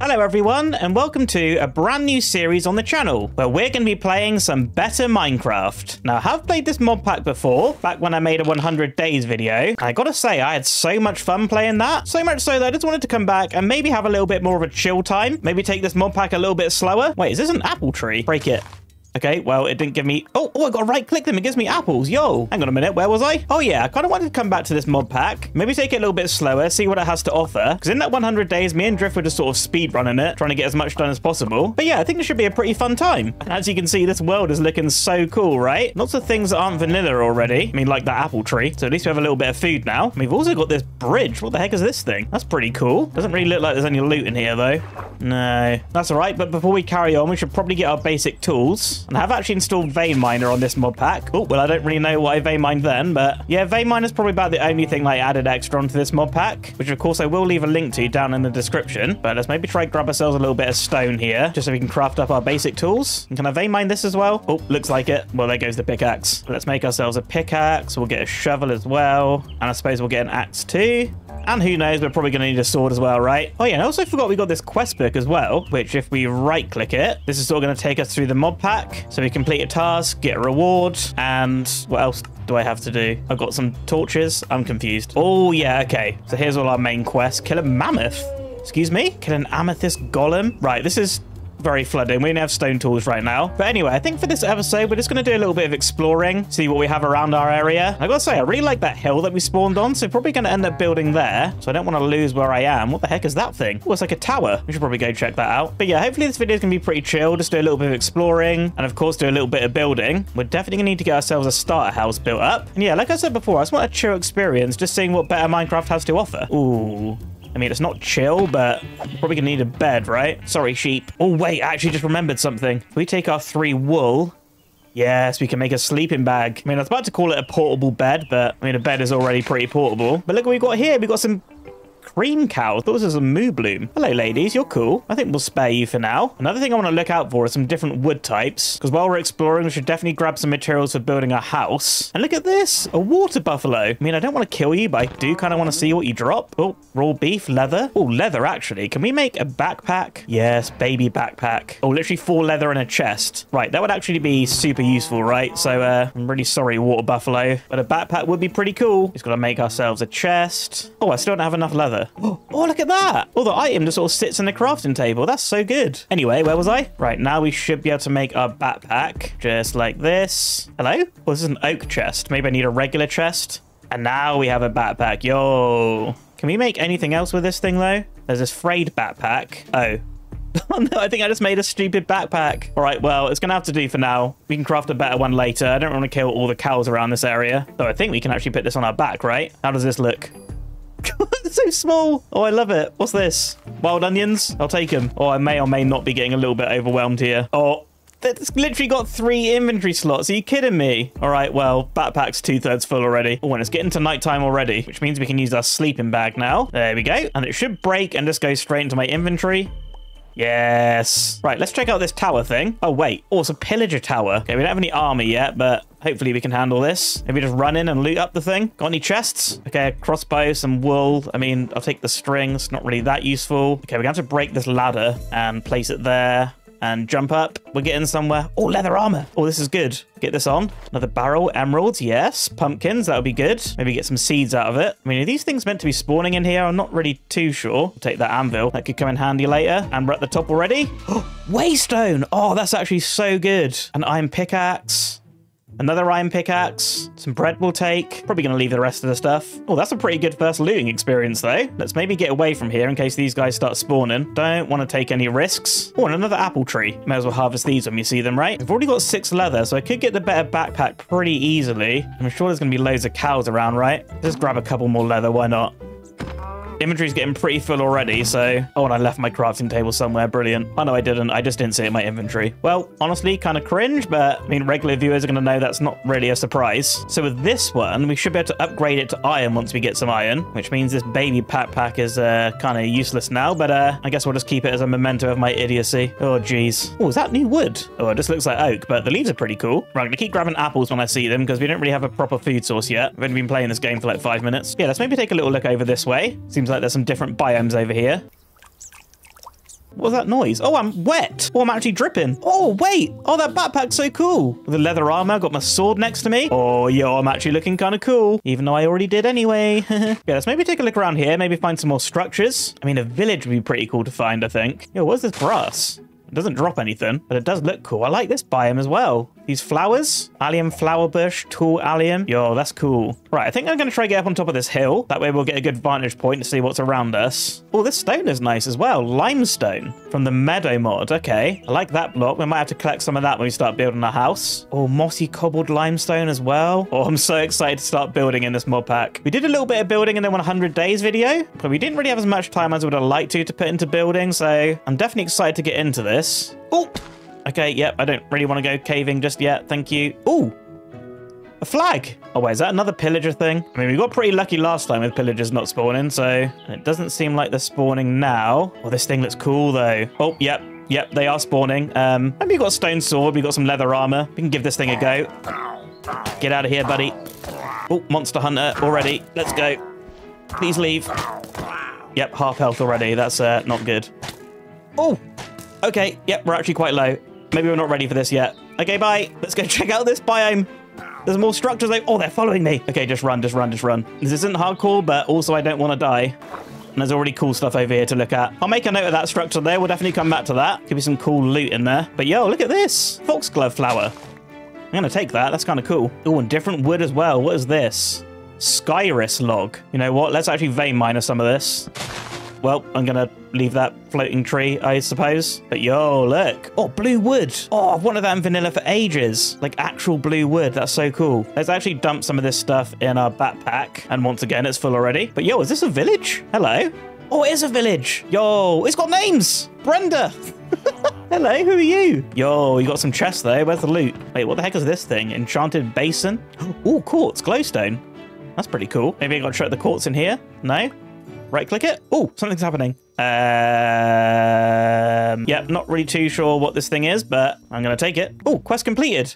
Hello everyone, and welcome to a brand new series on the channel where we're going to be playing some Better Minecraft. Now, I have played this mod pack before, back when I made a 100 days video, and I gotta say I had so much fun playing that, so much so that I just wanted to come back and maybe have a little bit more of a chill time, maybe take this mod pack a little bit slower. Wait, is this an apple tree? Break it. Okay, well, it didn't give me... Oh, I got to right-click them. It gives me apples. Yo, hang on a minute. Where was I? Oh, yeah, I kind of wanted to come back to this mod pack. Maybe take it a little bit slower, see what it has to offer. Because in that 100 days, me and Drift were just sort of speedrunning it, trying to get as much done as possible. But yeah, I think it should be a pretty fun time. And as you can see, this world is looking so cool, right? Lots of things that aren't vanilla already. I mean, like that apple tree. So at least we have a little bit of food now. And we've also got this bridge. What the heck is this thing? That's pretty cool. Doesn't really look like there's any loot in here, though. No. That's all right, but before we carry on, we should probably get our basic tools. And I have actually installed Vein Miner on this mod pack. Oh, well, I don't really know why I Vein Mined then, but yeah, Vein Miner is probably about the only thing I added extra onto this mod pack, which of course I will leave a link to down in the description. But let's maybe try grab ourselves a little bit of stone here, just so we can craft up our basic tools. And can I Vein Mine this as well? Oh, looks like it. Well, there goes the pickaxe. Let's make ourselves a pickaxe. We'll get a shovel as well. And I suppose we'll get an axe too. And who knows, we're probably going to need a sword as well, right? Oh yeah, and I also forgot we got this quest book as well, which if we right-click it, this is all going to take us through the mod pack. So we complete a task, get a reward, and what else do I have to do? I've got some torches. I'm confused. Oh yeah, okay. So here's all our main quests. Kill a mammoth. Excuse me? Kill an amethyst golem. Right, this is... very flooding. We only have stone tools right now. But anyway, I think for this episode, we're just going to do a little bit of exploring, see what we have around our area. I gotta say, I really like that hill that we spawned on, so probably going to end up building there. So I don't want to lose where I am. What the heck is that thing? Oh, it's like a tower. We should probably go check that out. But yeah, hopefully this video is going to be pretty chill. Just do a little bit of exploring and, of course, do a little bit of building. We're definitely going to need to get ourselves a starter house built up. And yeah, like I said before, I just want a chill experience, just seeing what Better Minecraft has to offer. Ooh. I mean, it's not chill, but we're probably gonna need a bed, right? Sorry, sheep. Oh, wait, I actually just remembered something. If we take our 3 wool... yes, we can make a sleeping bag. I mean, I was about to call it a portable bed, but... I mean, a bed is already pretty portable. But look what we've got here. We've got some... cream cow. I thought this was a moo bloom. Hello, ladies. You're cool. I think we'll spare you for now. Another thing I want to look out for is some different wood types, because while we're exploring, we should definitely grab some materials for building a house. And look at this, a water buffalo. I mean, I don't want to kill you, but I do kind of want to see what you drop. Oh, raw beef, leather. Oh, leather, actually. Can we make a backpack? Yes, baby backpack. Oh, literally 4 leather and a chest. Right, that would actually be super useful, right? So, I'm really sorry, water buffalo, but a backpack would be pretty cool. Just gotta make ourselves a chest. Oh, I still don't have enough leather. Oh, look at that. Oh, the item just sort of sits on the crafting table. That's so good. Anyway, where was I? Right, now we should be able to make our backpack just like this. Hello? Oh, this is an oak chest. Maybe I need a regular chest. And now we have a backpack. Yo. Can we make anything else with this thing, though? There's this frayed backpack. Oh. Oh no, I think I just made a stupid backpack. All right, well, it's gonna have to do for now. We can craft a better one later. I don't want to kill all the cows around this area. So I think we can actually put this on our back, right? How does this look? It's so small. Oh, I love it. What's this? Wild onions? I'll take them. Oh, I may or may not be getting a little bit overwhelmed here. Oh, it's literally got 3 inventory slots. Are you kidding me? All right, well, backpack's 2/3 full already. Oh, and it's getting to nighttime already, which means we can use our sleeping bag now. There we go. And it should break and just go straight into my inventory. Yes. Right, let's check out this tower thing. Oh, wait. Oh, it's a pillager tower. Okay, we don't have any armor yet, but... hopefully we can handle this. Maybe just run in and loot up the thing. Got any chests? Okay, a crossbow, some wool. I mean, I'll take the strings. Not really that useful. Okay, we're going to have to break this ladder and place it there and jump up. We're getting somewhere. Oh, leather armor. Oh, this is good. Get this on. Another barrel, emeralds. Yes, pumpkins. That would be good. Maybe get some seeds out of it. I mean, are these things meant to be spawning in here? I'm not really too sure. We'll take that anvil. That could come in handy later. And we're at the top already. Waystone. Oh, that's actually so good. An iron pickaxe. Another iron pickaxe. Some bread we'll take. Probably going to leave the rest of the stuff. Oh, that's a pretty good first looting experience, though. Let's maybe get away from here in case these guys start spawning. Don't want to take any risks. Oh, and another apple tree. May as well harvest these when you see them, right? I've already got 6 leather, so I could get the better backpack pretty easily. I'm sure there's going to be loads of cows around, right? Just grab a couple more leather. Why not? Inventory's getting pretty full already, so... oh, and I left my crafting table somewhere. Brilliant. Oh, no, I didn't. I just didn't see it in my inventory. Well, honestly, kind of cringe, but I mean, regular viewers are going to know that's not really a surprise. So with this one, we should be able to upgrade it to iron once we get some iron, which means this baby backpack is kind of useless now, but I guess we'll just keep it as a memento of my idiocy. Oh, jeez. Oh, is that new wood? Oh, it just looks like oak, but the leaves are pretty cool. Right, I'm going to keep grabbing apples when I see them because we don't really have a proper food source yet. We've only been playing this game for like 5 minutes. Yeah, let's maybe take a little look over this way. Seems like there's some different biomes over here. What was that noise? Oh, I'm wet. Oh, I'm actually dripping. Oh, wait. Oh, that backpack's so cool. The leather armor, got my sword next to me. Oh, yo, I'm actually looking kind of cool, even though I already did anyway. Yeah, let's maybe take a look around here. Maybe find some more structures. I mean, a village would be pretty cool to find, I think. Yo, where's this grass? It doesn't drop anything, but it does look cool. I like this biome as well. These flowers, allium flower bush, tall allium. Yo, that's cool. Right, I think I'm going to try to get up on top of this hill. That way we'll get a good vantage point to see what's around us. Oh, this stone is nice as well. Limestone from the Meadow mod. Okay, I like that block. We might have to collect some of that when we start building our house. Oh, mossy cobbled limestone as well. Oh, I'm so excited to start building in this mod pack. We did a little bit of building in the 100 days video, but we didn't really have as much time as I would have liked to put into building. So I'm definitely excited to get into this. Oh, okay, yep, I don't really want to go caving just yet, thank you. Oh, a flag. Oh, wait, is that another pillager thing? I mean, we got pretty lucky last time with pillagers not spawning, so it doesn't seem like they're spawning now. Oh, this thing looks cool, though. Oh, yep. Yep, they are spawning. And we got a stone sword, we got some leather armor. We can give this thing a go. Get out of here, buddy. Oh, monster hunter already. Let's go. Please leave. Yep, half health already. That's not good. Oh. Okay, yep, we're actually quite low. Maybe we're not ready for this yet. Okay, bye. Let's go check out this biome. There's more structures. Oh, they're following me. Okay, just run, just run, just run. This isn't hardcore, but also I don't want to die. And there's already cool stuff over here to look at. I'll make a note of that structure there. We'll definitely come back to that. Could be some cool loot in there. But yo, look at this. Foxglove flower. I'm going to take that. That's kind of cool. Oh, and different wood as well. What is this? Skyris log. You know what? Let's actually vein miner some of this. Well, I'm going to leave that floating tree, I suppose. But yo, look. Oh, blue wood. Oh, I've wanted that in vanilla for ages. Like actual blue wood. That's so cool. Let's actually dump some of this stuff in our backpack. And once again, it's full already. But yo, is this a village? Hello. Oh, it is a village. Yo, it's got names. Brenda. Hello, who are you? Yo, you got some chests there. Where's the loot? Wait, what the heck is this thing? Enchanted basin. Oh, quartz, glowstone. That's pretty cool. Maybe I got to check the quartz in here. No? Right click it. Oh, something's happening. Yep, not really too sure what this thing is, but I'm going to take it. Oh, quest completed.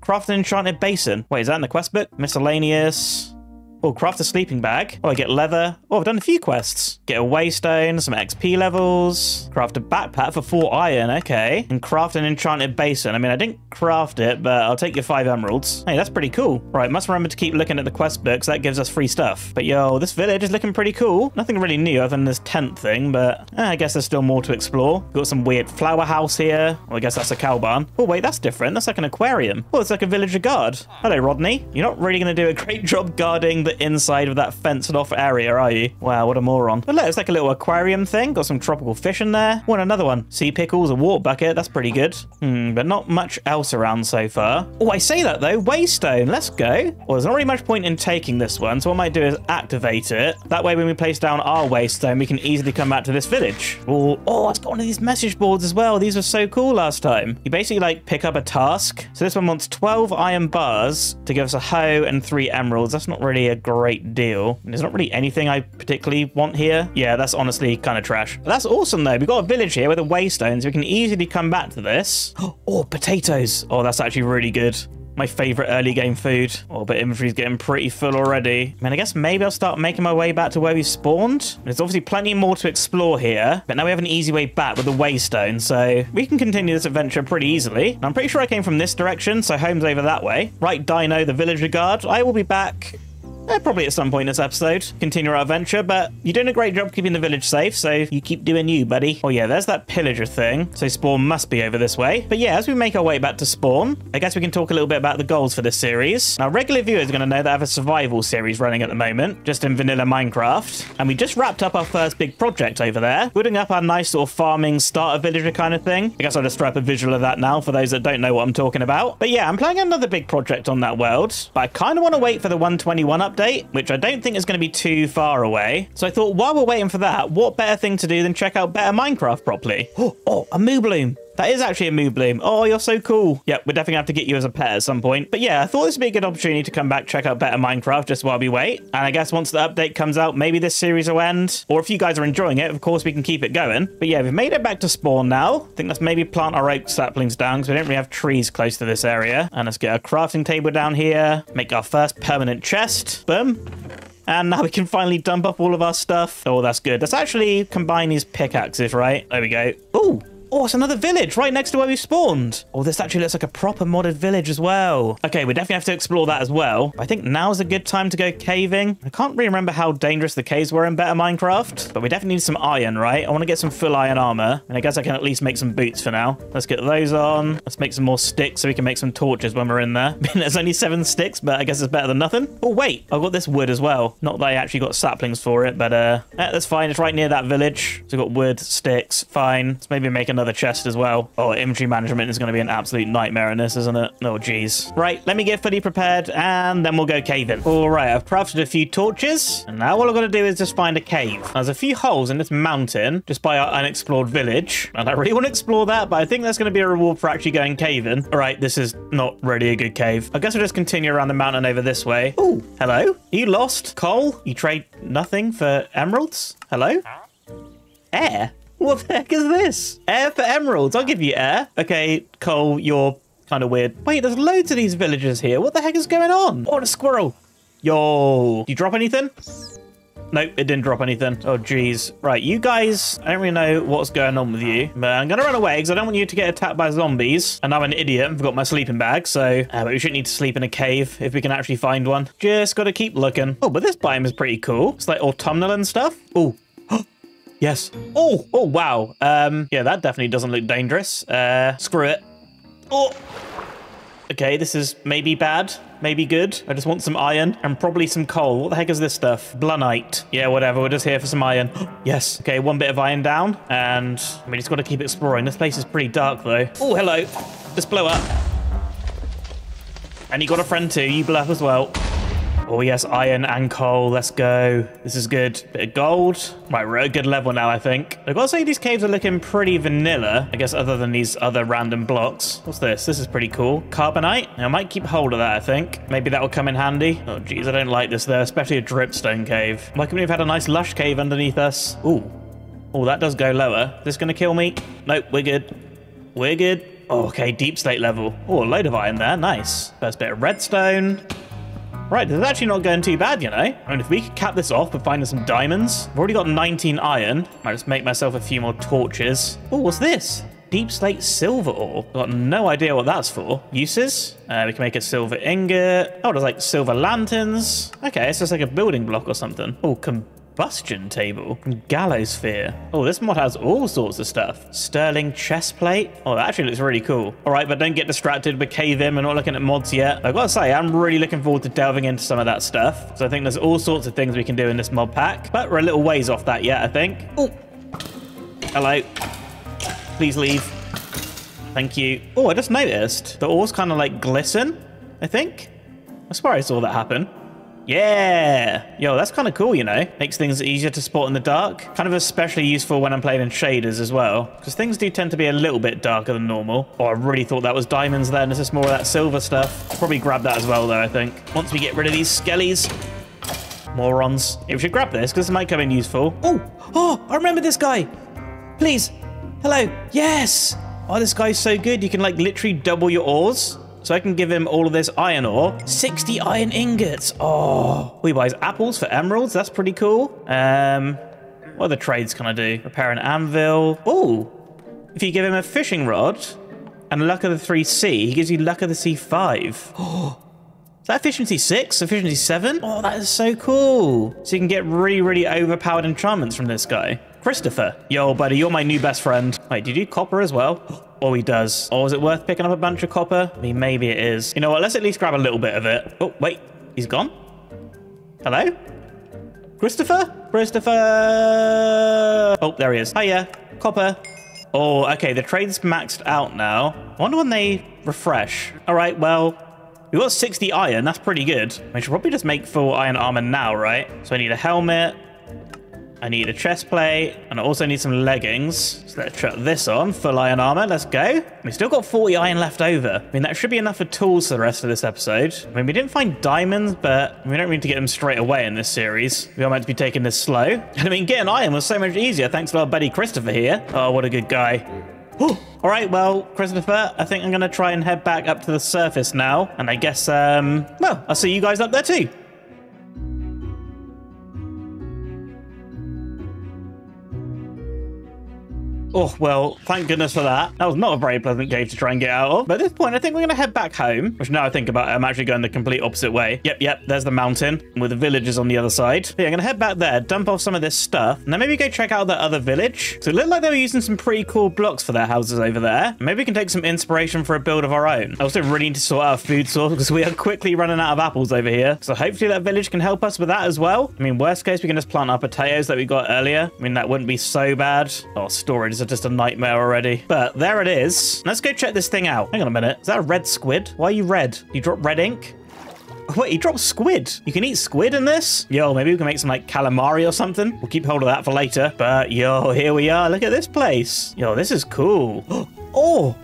Craft an enchanted basin. Wait, is that in the quest book? Miscellaneous. Oh, craft a sleeping bag. Oh, I get leather. Oh, I've done a few quests. Get a waystone, some XP levels. Craft a backpack for 4 iron. Okay. And craft an enchanted basin. I mean, I didn't craft it, but I'll take your 5 emeralds. Hey, that's pretty cool. Right, must remember to keep looking at the quest books. That gives us free stuff. But yo, this village is looking pretty cool. Nothing really new other than this tent thing, but I guess there's still more to explore. Got some weird flower house here. Well, I guess that's a cow barn. Oh, wait, that's different. That's like an aquarium. Oh, it's like a villager guard. Hello, Rodney. You're not really going to do a great job guarding the inside of that fenced off area, are you? Wow, what a moron. But look, it's like a little aquarium thing. Got some tropical fish in there. Oh, and another one. Sea pickles, a water bucket. That's pretty good. But not much else around so far. Oh, I say that though. Waystone. Let's go. Well, there's not really much point in taking this one. So what I might do is activate it. That way, when we place down our waystone, we can easily come back to this village. Oh, it's got one of these message boards as well. These were so cool last time. You basically like pick up a task. So this one wants 12 iron bars to give us a hoe and 3 emeralds. That's not really a great deal. And there's not really anything I particularly want here. Yeah, that's honestly kind of trash. But that's awesome though. We've got a village here with the waystones. We can easily come back to this. Oh, potatoes. Oh, that's actually really good. My favorite early game food. Oh, but inventory's getting pretty full already. I mean, I guess maybe I'll start making my way back to where we spawned. There's obviously plenty more to explore here, but now we have an easy way back with the waystone, so we can continue this adventure pretty easily. And I'm pretty sure I came from this direction, so home's over that way. Right, Dino, the villager guard. I will be back. Probably at some point in this episode, continue our adventure, but you're doing a great job keeping the village safe, so you keep doing you, buddy. Oh yeah, there's that pillager thing, so spawn must be over this way. But yeah, as we make our way back to spawn, I guess we can talk a little bit about the goals for this series. Now, regular viewers are going to know that I have a survival series running at the moment, just in vanilla Minecraft, and we just wrapped up our first big project over there, building up our nice sort of farming starter villager kind of thing. I guess I'll just throw up a visual of that now for those that don't know what I'm talking about. But yeah, I'm planning another big project on that world, but I kind of want to wait for the 121 update, which I don't think is going to be too far away. So I thought while we're waiting for that, what better thing to do than check out Better Minecraft properly? Oh, a moo bloom. That is actually a moo bloom. Oh, you're so cool. Yep, we're definitely going to have to get you as a pet at some point. But yeah, I thought this would be a good opportunity to come back, check out Better Minecraft just while we wait. And I guess once the update comes out, maybe this series will end. Or if you guys are enjoying it, of course, we can keep it going. But yeah, we've made it back to spawn now. I think let's maybe plant our oak saplings down because we don't really have trees close to this area. And let's get our crafting table down here. Make our first permanent chest. Boom. And now we can finally dump up all of our stuff. Oh, that's good. Let's actually combine these pickaxes, right? There we go. Ooh. Oh, it's another village right next to where we spawned. Oh, this actually looks like a proper modded village as well. Okay, we definitely have to explore that as well. I think now's a good time to go caving. I can't really remember how dangerous the caves were in Better Minecraft, but we definitely need some iron, right? I want to get some full iron armor, and I guess I can at least make some boots for now. Let's get those on. Let's make some more sticks so we can make some torches when we're in there. I mean, there's only 7 sticks, but I guess it's better than nothing. Oh, wait, I've got this wood as well. Not that I actually got saplings for it, but yeah, that's fine. It's right near that village. So I've got wood, sticks, fine. Let's maybe make another chest as well. Oh, inventory management is going to be an absolute nightmare in this, isn't it? Oh, geez. Right, let me get fully prepared and then we'll go caving. All right, I've crafted a few torches and now all I've got to do is just find a cave. There's a few holes in this mountain just by our unexplored village, and I really want to explore that, but I think that's going to be a reward for actually going caving. All right, this is not really a good cave. I guess we'll just continue around the mountain over this way. Oh, hello? Are you lost? Coal? You trade nothing for emeralds? Hello? Air? What the heck is this? Air for emeralds. I'll give you air. Okay, coal, you're kind of weird. Wait, there's loads of these villagers here. What the heck is going on? Oh, and a squirrel. Yo. Did you drop anything? Nope, it didn't drop anything. Oh, geez. Right, you guys, I don't really know what's going on with you, but I'm going to run away because I don't want you to get attacked by zombies. And I'm an idiot and forgot my sleeping bag, so but we shouldn't need to sleep in a cave if we can actually find one. Just got to keep looking. Oh, but this biome is pretty cool. It's like autumnal and stuff. Oh. Yes. Oh, oh, wow. Yeah, that definitely doesn't look dangerous. Screw it. Oh. Okay, this is maybe bad, maybe good. I just want some iron and probably some coal. What the heck is this stuff? Blunite. Yeah, whatever. We're just here for some iron. Yes. Okay, one bit of iron down. And we just got to keep exploring. This place is pretty dark, though. Oh, hello. Just blow up. And you got a friend, too. You blow up as well. Oh, yes, iron and coal. Let's go. This is good. Bit of gold. Right, we're at a good level now, I think. I've got to say these caves are looking pretty vanilla, I guess, other than these other random blocks. What's this? This is pretty cool. Carbonite. I might keep hold of that, I think. Maybe that will come in handy. Oh, geez, I don't like this there, especially a dripstone cave. Why couldn't we have had a nice lush cave underneath us? Ooh. Oh, that does go lower. Is this going to kill me? Nope, we're good. We're good. Oh, okay, deep state level. Oh, a load of iron there. Nice. First bit of redstone. Right, this is actually not going too bad, you know? I mean, if we could cap this off by finding some diamonds. I've already got 19 iron. I'll just make myself a few more torches. Oh, what's this? Deep slate silver ore. Got no idea what that's for. Uses? We can make a silver ingot. Oh, there's like silver lanterns. Okay, it's just like a building block or something. Oh, combustion table. Gallows sphere. Oh, this mod has all sorts of stuff. Sterling chest plate. Oh, that actually looks really cool. All right, but don't get distracted. We're caving. We're not looking at mods yet. I've got to say, I'm really looking forward to delving into some of that stuff, because I think there's all sorts of things we can do in this mod pack. But we're a little ways off that yet, I think. Oh, hello. Please leave. Thank you. Oh, I just noticed the ores kind of like glisten, I think. I swear I saw that happen. Yeah! Yo, that's kind of cool, you know? Makes things easier to spot in the dark. Kind of especially useful when I'm playing in shaders as well, because things do tend to be a little bit darker than normal. Oh, I really thought that was diamonds then. It's just more of that silver stuff. I'll probably grab that as well, though, I think. Once we get rid of these skellies. Morons. Yeah, we should grab this, because it might come in useful. Oh! Oh! I remember this guy! Please! Hello! Yes! Oh, this guy's so good. You can, like, literally double your ores. So I can give him all of this iron ore. 60 iron ingots. Oh, he buys apples for emeralds. That's pretty cool. What other trades can I do? Repair an anvil. Oh, if you give him a fishing rod and luck of the 3C, he gives you luck of the C5. Oh, is that efficiency 6? Efficiency 7? Oh, that is so cool. So you can get really, really overpowered enchantments from this guy. Christopher. Yo, buddy, you're my new best friend. Wait, did you do copper as well? Oh, he does. Oh, is it worth picking up a bunch of copper? I mean, maybe it is. You know what? Let's at least grab a little bit of it. Oh, wait. He's gone? Hello? Christopher? Christopher! Oh, there he is. Hiya. Copper. Oh, okay. The trade's maxed out now. I wonder when they refresh. All right, well, we got 60 iron. That's pretty good. We should probably just make full iron armor now, right? So I need a helmet. I need a chest plate, and I also need some leggings. So let's chuck this on, full iron armor, let's go. We've still got 40 iron left over. I mean, that should be enough for tools for the rest of this episode. I mean, we didn't find diamonds, but we don't need to get them straight away in this series. We are meant to be taking this slow. And I mean, getting iron was so much easier thanks to our buddy Christopher here. Oh, what a good guy. All right, well, Christopher, I think I'm gonna try and head back up to the surface now. And I guess, well, I'll see you guys up there too. Oh, well, thank goodness for that. That was not a very pleasant cave to try and get out of. But at this point, I think we're going to head back home, which now I think about it, I'm actually going the complete opposite way. Yep, there's the mountain with the villages on the other side. But yeah, I'm going to head back there, dump off some of this stuff, and then maybe go check out that other village. So it looked like they were using some pretty cool blocks for their houses over there. Maybe we can take some inspiration for a build of our own. I also really need to sort out a food source because we are quickly running out of apples over here. So hopefully that village can help us with that as well. I mean, worst case, we can just plant our potatoes that we got earlier. I mean, that wouldn't be so bad. Oh, storage is just a nightmare already. But there it is. Let's go check this thing out. Hang on a minute. Is that a red squid? Why are you red? You drop red ink? Wait, he dropped squid. You can eat squid in this? Yo, maybe we can make some, like, calamari or something. We'll keep hold of that for later. But, yo, here we are. Look at this place. Yo, this is cool. Oh,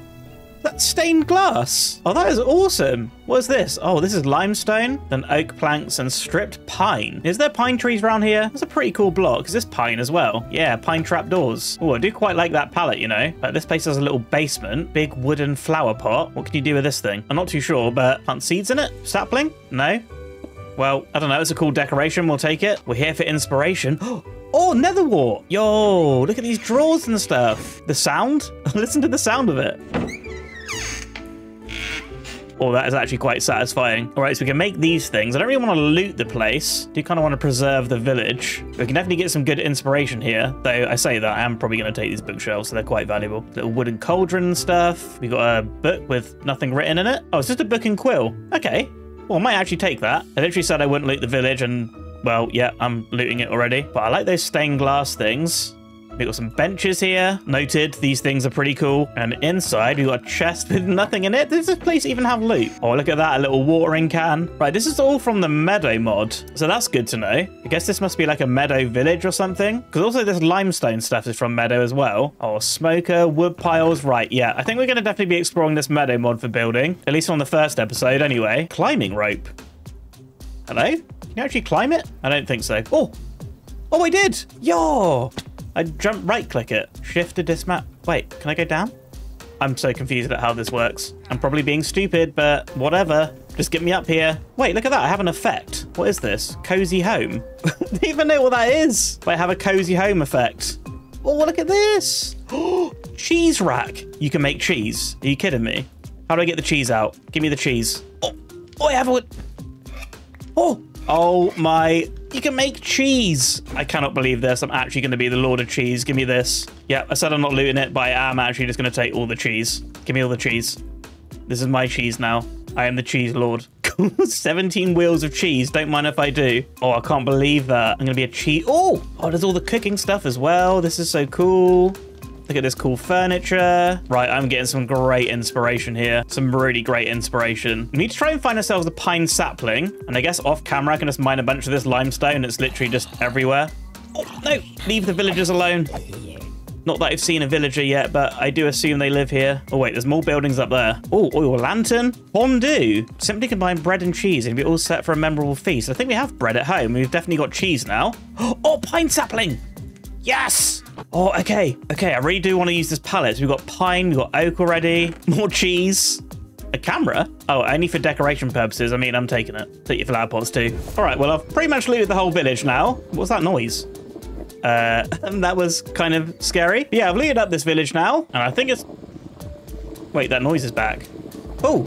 that's stained glass. Oh, that is awesome. What's this? Oh, this is limestone, then oak planks, and stripped pine. Is there pine trees around here? That's a pretty cool block. Is this pine as well? Yeah, pine trapdoors. Oh, I do quite like that palette, you know. Like, this place has a little basement. Big wooden flower pot. What can you do with this thing? I'm not too sure, but plant seeds in it? Sapling? No? Well, I don't know. It's a cool decoration. We'll take it. We're here for inspiration. Oh, nether wart. Yo, look at these drawers and stuff. The sound? Listen to the sound of it. Oh, that is actually quite satisfying. All right, so we can make these things. I don't really want to loot the place. Do kind of want to preserve the village. We can definitely get some good inspiration here. Though I say that, I am probably going to take these bookshelves, so they're quite valuable. Little wooden cauldron and stuff. We got a book with nothing written in it. Oh, it's just a book and quill. Okay. Well, I might actually take that. I literally said I wouldn't loot the village, and, well, yeah, I'm looting it already. But I like those stained glass things. We've got some benches here. Noted, these things are pretty cool. And inside, we've got a chest with nothing in it. Does this place even have loot? Oh, look at that, a little watering can. Right, this is all from the Meadow mod. So that's good to know. I guess this must be like a Meadow village or something. Because also this limestone stuff is from Meadow as well. Oh, smoker, wood piles. Right, yeah. I think we're going to definitely be exploring this Meadow mod for building. At least on the first episode, anyway. Climbing rope. Hello? Can you actually climb it? I don't think so. Oh, I did. Yo. I jump right click it. Shift to this map. Wait, can I go down? I'm so confused at how this works. I'm probably being stupid, but whatever. Just get me up here. Wait, look at that. I have an effect. What is this? Cozy home. I don't even know what that is. But I have a cozy home effect. Oh, look at this. Cheese rack. You can make cheese. Are you kidding me? How do I get the cheese out? Give me the cheese. Oh, I have a... Oh my... You can make cheese. I cannot believe this. I'm actually going to be the Lord of Cheese. Give me this. Yeah, I said I'm not looting it, but I am actually just going to take all the cheese. Give me all the cheese. This is my cheese now. I am the cheese lord. 17 wheels of cheese. Don't mind if I do. Oh, I can't believe that. I'm going to be a cheese. Oh, there's all the cooking stuff as well. This is so cool. Look at this cool furniture. Right, I'm getting some great inspiration here. Some really great inspiration. We need to try and find ourselves a pine sapling. And I guess off camera, I can just mine a bunch of this limestone. It's literally just everywhere. Oh, no, leave the villagers alone. Not that I've seen a villager yet, but I do assume they live here. Oh, wait, there's more buildings up there. Oh, oil lantern. Fondue. Simply combine bread and cheese and be all set for a memorable feast. I think we have bread at home. We've definitely got cheese now. Oh, pine sapling. Yes. Oh, okay, I really do want to use this palette. We've got pine, we've got oak already, more cheese, a camera. Oh, only for decoration purposes. I mean, I'm taking it. Take your flower pots too. All right, well, I've pretty much looted the whole village now. What's that noise? That was kind of scary. But yeah, I've looted up this village now, and I think it's... Wait, that noise is back. Oh,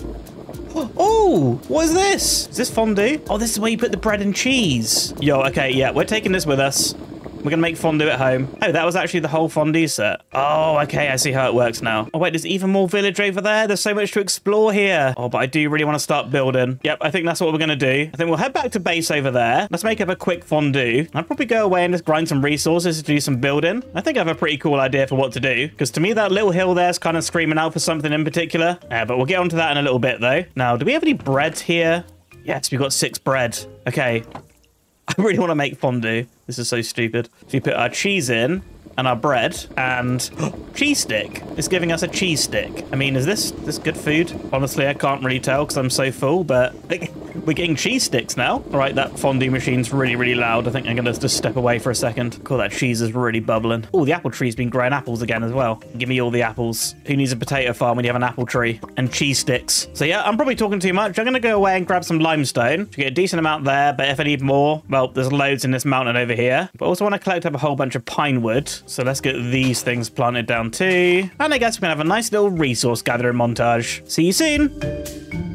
what is this? Is this fondue? Oh, this is where you put the bread and cheese. Yo, okay, yeah, we're taking this with us. We're going to make fondue at home. Oh, that was actually the whole fondue set. Oh, okay. I see how it works now. Oh, wait, there's even more village over there. There's so much to explore here. Oh, but I do really want to start building. Yep, I think that's what we're going to do. I think we'll head back to base over there. Let's make up a quick fondue. I'll probably go away and just grind some resources to do some building. I think I have a pretty cool idea for what to do. Because to me, that little hill there is kind of screaming out for something in particular. Yeah, but we'll get onto that in a little bit, though. Now, do we have any bread here? Yes, we've got 6 bread. Okay. I really want to make fondue. This is so stupid. So we put our cheese in and our bread and cheese stick. It's giving us a cheese stick. I mean, is this good food? Honestly, I can't really tell because I'm so full, but We're getting cheese sticks now. All right, that fondue machine's really loud. I think I'm gonna just step away for a second. Cool, that cheese is really bubbling. Oh, the apple tree's been growing apples again as well. Give me all the apples. Who needs a potato farm when you have an apple tree? And cheese sticks. So yeah, I'm probably talking too much. I'm gonna go away and grab some limestone to get a decent amount there, but if I need more, well, there's loads in this mountain over here. But I also want to collect up a whole bunch of pine wood. So let's get these things planted down too. And I guess we're gonna have a nice little resource gathering montage. See you soon.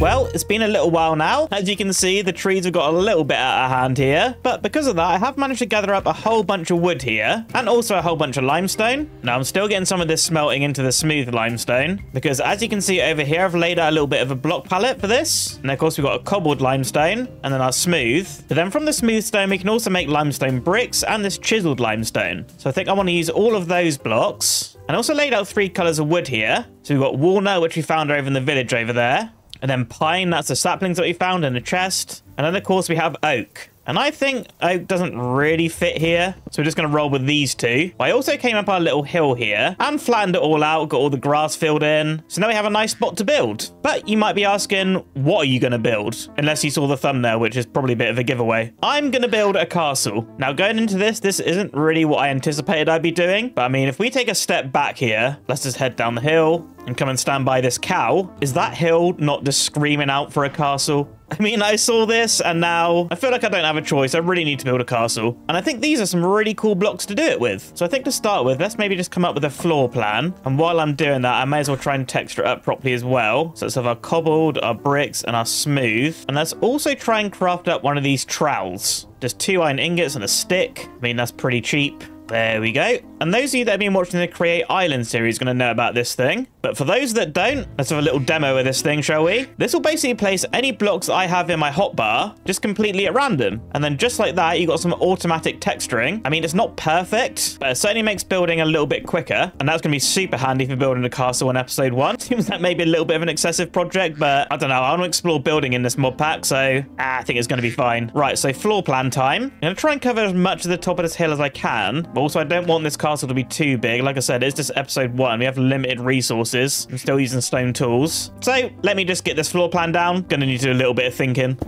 Well, it's been a little while now. As you can see, the trees have got a little bit out of hand here, but because of that, I have managed to gather up a whole bunch of wood here and also a whole bunch of limestone. Now, I'm still getting some of this smelting into the smooth limestone because, as you can see over here, I've laid out a little bit of a block palette for this. And of course, we've got a cobbled limestone and then our smooth. But then from the smooth stone, we can also make limestone bricks and this chiseled limestone. So I think I want to use all of those blocks. And I also laid out 3 colors of wood here. So we've got walnut, which we found over in the village over there. And then pine, that's the saplings that we found in the chest. And then, of course, we have oak. And I think oak doesn't really fit here, so we're just going to roll with these 2. I also came up our little hill here and flattened it all out, got all the grass filled in. So now we have a nice spot to build. But you might be asking, what are you going to build? Unless you saw the thumbnail, which is probably a bit of a giveaway. I'm going to build a castle. Now, going into this isn't really what I anticipated I'd be doing. But I mean, if we take a step back here, let's just head down the hill and come and stand by this cow. Is that hill not just screaming out for a castle? I mean, I saw this and now I feel like I don't have a choice. I really need to build a castle. And I think these are some really cool blocks to do it with. So I think to start with, let's maybe just come up with a floor plan. And while I'm doing that, I may as well try and texture it up properly as well. So let's have our cobbled, our bricks, and our smooth. And let's also try and craft up one of these trowels. Just 2 iron ingots and a stick. I mean, that's pretty cheap. There we go. And those of you that have been watching the Create Island series are going to know about this thing. But for those that don't, let's have a little demo of this thing, shall we? This will basically place any blocks I have in my hotbar just completely at random. And then just like that, you got some automatic texturing. I mean, it's not perfect, but it certainly makes building a little bit quicker. And that's going to be super handy for building a castle in episode 1. Seems that may be a little bit of an excessive project, but I don't know. I want to explore building in this mod pack, so I think it's going to be fine. Right, so floor plan time. I'm going to try and cover as much of the top of this hill as I can. But also, I don't want this castle to be too big. Like I said, it's just episode 1. We have limited resources. I'm still using stone tools. So let me just get this floor plan down. Gonna need to do a little bit of thinking.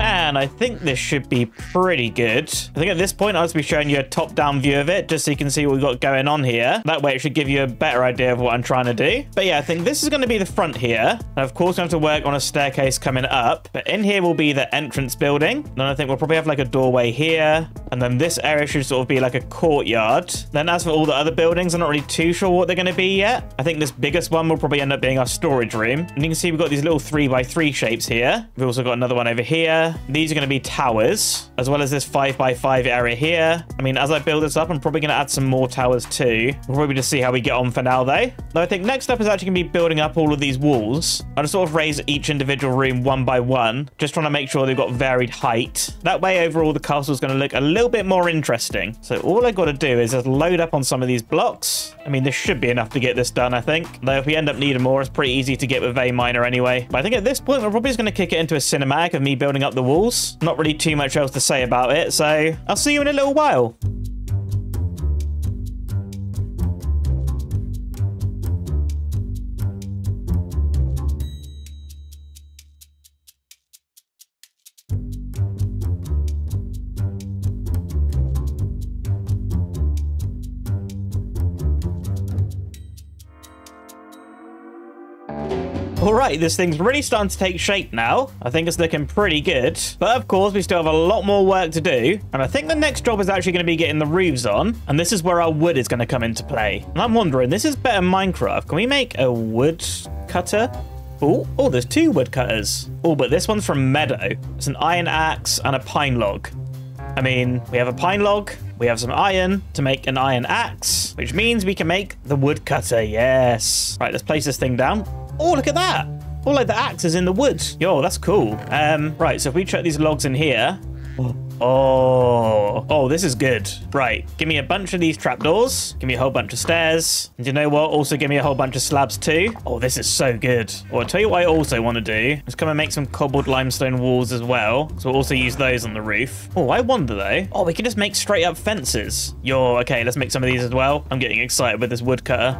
And I think this should be pretty good. I think at this point, I'll just be showing you a top-down view of it, just so you can see what we've got going on here. That way, it should give you a better idea of what I'm trying to do. But yeah, I think this is going to be the front here. And of course, we have to work on a staircase coming up. But in here will be the entrance building. And then I think we'll probably have like a doorway here. And then this area should sort of be like a courtyard. Then as for all the other buildings, I'm not really too sure what they're going to be yet. I think this biggest one will probably end up being our storage room. And you can see we've got these little 3x3 shapes here. We've also got another one over here. These are going to be towers, as well as this 5x5 area here. I mean, as I build this up, I'm probably going to add some more towers too. We'll probably just see how we get on for now, though. Now, I think next up is actually going to be building up all of these walls. I'll just sort of raise each individual room 1 by 1, just trying to make sure they've got varied height. That way, overall, the castle is going to look a little bit more interesting. So all I've got to do is just load up on some of these blocks. I mean, this should be enough to get this done, I think. Though if we end up needing more, it's pretty easy to get with Vein Miner anyway. But I think at this point, we're probably just going to kick it into a cinematic of me building up the walls. Not really too much else to say about it, so I'll see you in a little while. All right, this thing's really starting to take shape now. I think it's looking pretty good. But of course, we still have a lot more work to do. And I think the next job is actually going to be getting the roofs on. And this is where our wood is going to come into play. And I'm wondering, this is Better Minecraft. Can we make a wood cutter? Oh, there's 2 wood cutters. Oh, but this one's from Meadow. It's an iron axe and a pine log. I mean, we have a pine log. We have some iron to make an iron axe, which means we can make the woodcutter. Yes. Right, let's place this thing down. Oh, look at that. All like the axe is in the wood. Yo, that's cool. Right, so if we chuck these logs in here. Oh, this is good. Right, give me a bunch of these trapdoors. Give me a whole bunch of stairs. And you know what? Also give me a whole bunch of slabs too. Oh, this is so good. Well, I'll tell you what I also want to do. Let's come and make some cobbled limestone walls as well. So we'll also use those on the roof. Oh, I wonder though. Oh, we can just make straight up fences. Yo, okay, let's make some of these as well. I'm getting excited with this woodcutter.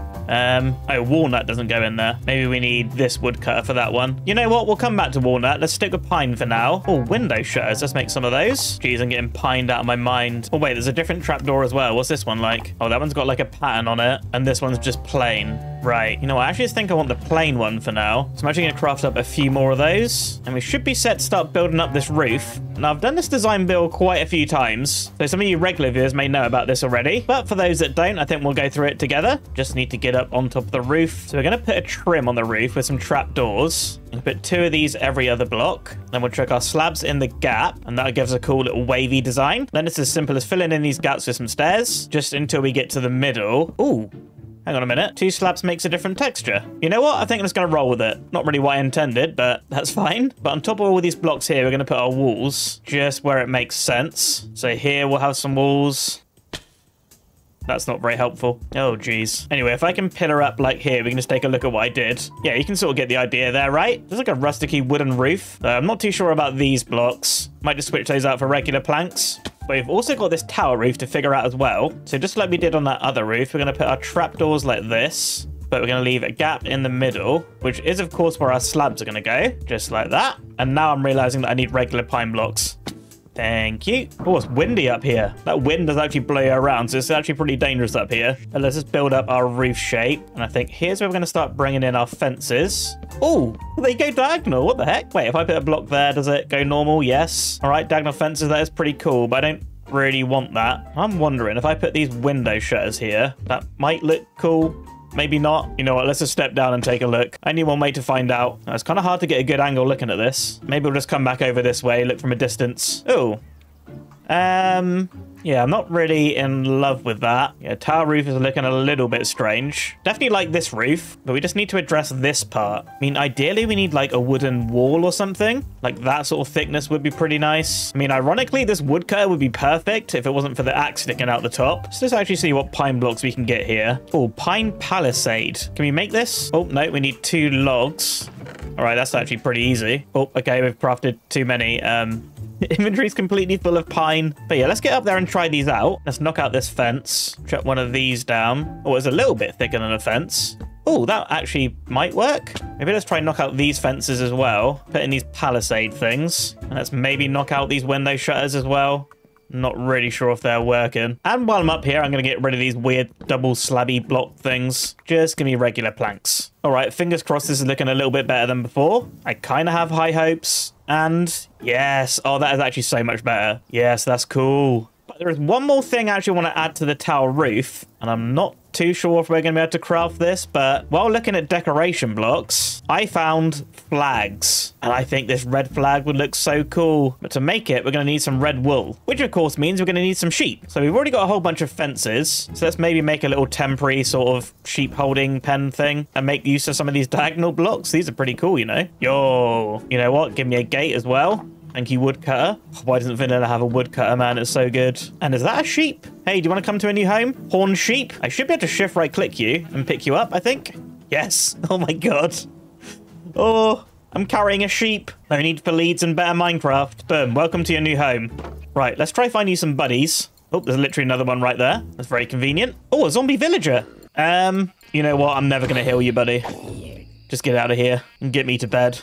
Oh, walnut doesn't go in there. Maybe we need this woodcutter for that one. You know what? We'll come back to walnut. Let's stick with pine for now. Oh, window shutters. Let's make some of those. Jeez, I'm getting pined out of my mind. Oh, wait, there's a different trapdoor as well. What's this one like? Oh, that one's got like a pattern on it. And this one's just plain. Right. You know what? I actually just think I want the plain one for now. So I'm actually going to craft up a few more of those. And we should be set to start building up this roof. Now, I've done this design build quite a few times. So some of you regular viewers may know about this already. But for those that don't, I think we'll go through it together. Just need to get up on top of the roof. So we're going to put a trim on the roof with some trapdoors. We'll put two of these every other block. Then we'll chuck our slabs in the gap. And that'll give us a cool little wavy design. Then it's as simple as filling in these gaps with some stairs. Just until we get to the middle. Ooh. Hang on a minute. Two slabs makes a different texture. You know what? I think I'm just going to roll with it. Not really what I intended, but that's fine. But on top of all these blocks here, we're going to put our walls just where it makes sense. So here we'll have some walls. That's not very helpful. Oh, geez. Anyway, if I can pillar up like here, we can just take a look at what I did. Yeah, you can sort of get the idea there, right? There's like a rusticy wooden roof. I'm not too sure about these blocks. Might just switch those out for regular planks. But we've also got this tower roof to figure out as well. So just like we did on that other roof, we're going to put our trapdoors like this. But we're going to leave a gap in the middle, which is, of course, where our slabs are going to go. Just like that. And now I'm realizing that I need regular pine blocks. Thank you. Oh, it's windy up here. That wind does actually blow you around, so it's actually pretty dangerous up here. And let's just build up our roof shape. And I think here's where we're going to start bringing in our fences. Oh, they go diagonal. What the heck? Wait, if I put a block there, does it go normal? Yes. All right, diagonal fences. That is pretty cool, but I don't really want that. I'm wondering if I put these window shutters here, that might look cool. Maybe not. You know what? Let's just step down and take a look. Only one way to find out. It's kind of hard to get a good angle looking at this. Maybe we'll just come back over this way, look from a distance. Oh. Yeah, I'm not really in love with that. Yeah, tower roof is looking a little bit strange. Definitely like this roof, but we just need to address this part. I mean, ideally, we need like a wooden wall or something. Like that sort of thickness would be pretty nice. I mean, ironically, this woodcutter would be perfect if it wasn't for the axe sticking out the top. So let's actually see what pine blocks we can get here. Oh, pine palisade. Can we make this? Oh, no, we need two logs. All right, that's actually pretty easy. Oh, okay, we've crafted too many. Inventory's completely full of pine. But yeah, let's get up there and try these out. Let's knock out this fence. Chuck one of these down. Oh, it's a little bit thicker than a fence. Oh, that actually might work. Maybe let's try and knock out these fences as well. Put in these palisade things. And let's maybe knock out these window shutters as well. Not really sure if they're working. And while I'm up here, I'm going to get rid of these weird double slabby block things. Just give me regular planks. All right, fingers crossed this is looking a little bit better than before. I kind of have high hopes. And yes, oh, that is actually so much better. Yes, that's cool. But there is one more thing I actually want to add to the tower roof. And I'm not too sure if we're going to be able to craft this. But while looking at decoration blocks, I found flags. And I think this red flag would look so cool. But to make it, we're going to need some red wool. Which, of course, means we're going to need some sheep. So we've already got a whole bunch of fences. So let's maybe make a little temporary sort of sheep holding pen thing. And make use of some of these diagonal blocks. These are pretty cool, you know. Yo. You know what? Give me a gate as well. Thank you, woodcutter. Why doesn't vanilla have a woodcutter, man? It's so good. And is that a sheep? Hey, do you want to come to a new home? Horn sheep? I should be able to shift right click you and pick you up, I think. Yes. Oh my god. Oh, I'm carrying a sheep. No need for leads and better Minecraft. Boom. Welcome to your new home. Right, let's try find you some buddies. Oh, there's literally another one right there. That's very convenient. Oh, a zombie villager. You know what? I'm never going to heal you, buddy. Just get out of here and get me to bed.